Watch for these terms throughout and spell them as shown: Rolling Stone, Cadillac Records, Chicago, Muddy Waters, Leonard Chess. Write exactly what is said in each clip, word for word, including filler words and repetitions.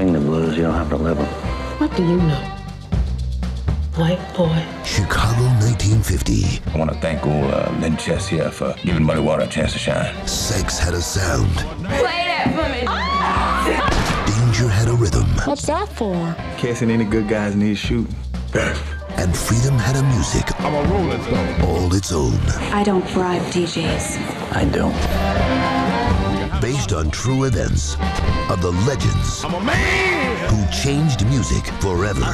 sing the blues, you don't have to live them. What do you know? White boy. Chicago nineteen fifty. I want to thank old uh, Leonard Chess here for giving Muddy Waters a chance to shine. Sex had a sound. Play that for me. Ah! Danger had a rhythm. What's that for? Casting any good guys needs shooting. And freedom had a music. I'm a Rolling Stone. All its own. I don't bribe D Js. I don't. Based on true events of the legends. I'm a man! Who changed music forever.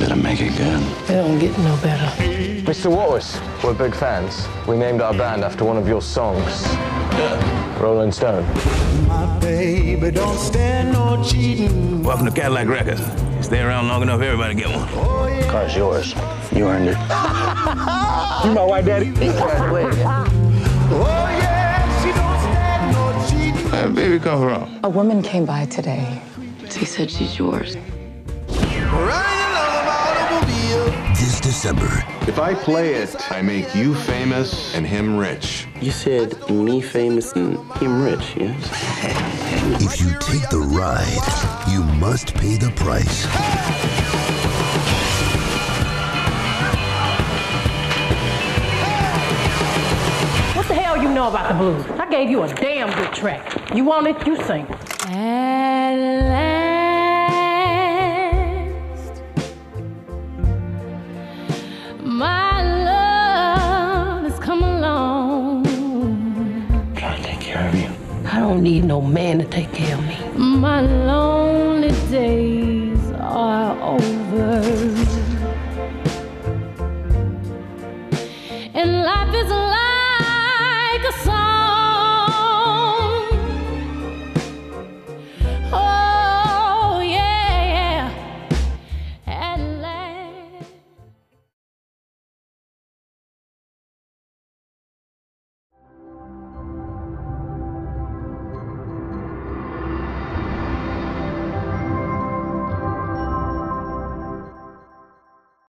Better make it good. It don't get no better. Mister Waters, we're big fans. We named our band after one of your songs. Yeah. Rolling Stone. My baby don't stand no cheating. Welcome to Cadillac Records. Stay around long enough, everybody get one. Oh, yeah. Car's yours. You earned it. You my white daddy? Oh, yeah, she don't stand no cheating. Where did baby come from? A woman came by today. She said she's yours. This December. If I play it, I make you famous and him rich. You said me famous and him rich, yes? If you take the ride, you must pay the price. What the hell you know about the blues? I gave you a damn good track. You want it, you sing. I don't need no man to take care of me. My lonely days are over. And life is